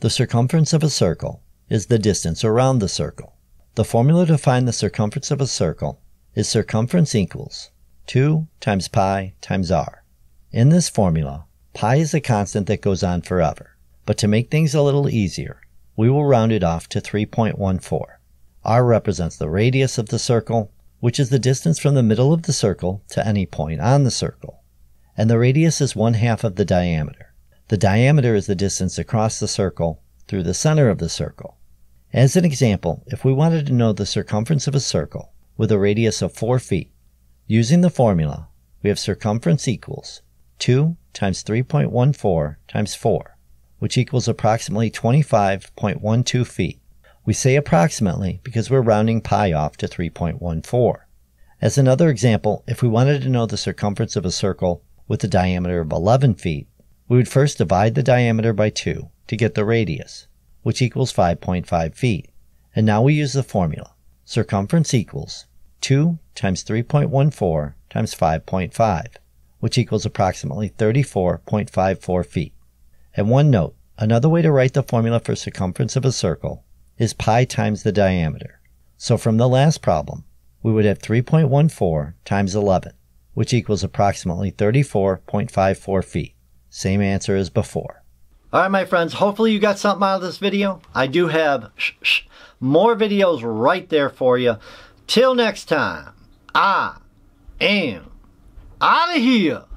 The circumference of a circle is the distance around the circle. The formula to find the circumference of a circle is circumference equals 2 times pi times r. In this formula, pi is a constant that goes on forever. But to make things a little easier, we will round it off to 3.14. R represents the radius of the circle, which is the distance from the middle of the circle to any point on the circle. And the radius is 1/2 of the diameter. The diameter is the distance across the circle through the center of the circle. As an example, if we wanted to know the circumference of a circle with a radius of 4 feet, using the formula, we have circumference equals 2 times 3.14 times 4, which equals approximately 25.12 feet. We say approximately because we're rounding pi off to 3.14. As another example, if we wanted to know the circumference of a circle with a diameter of 11 feet, we would first divide the diameter by 2 to get the radius, which equals 5.5 feet. And now we use the formula. Circumference equals 2 times 3.14 times 5.5, which equals approximately 34.54 feet. And one note, another way to write the formula for circumference of a circle is pi times the diameter. So from the last problem, we would have 3.14 times 11, which equals approximately 34.54 feet. Same answer as before. Alright my friends, hopefully you got something out of this video. I do have more videos right there for you. Till next time, I am out of here.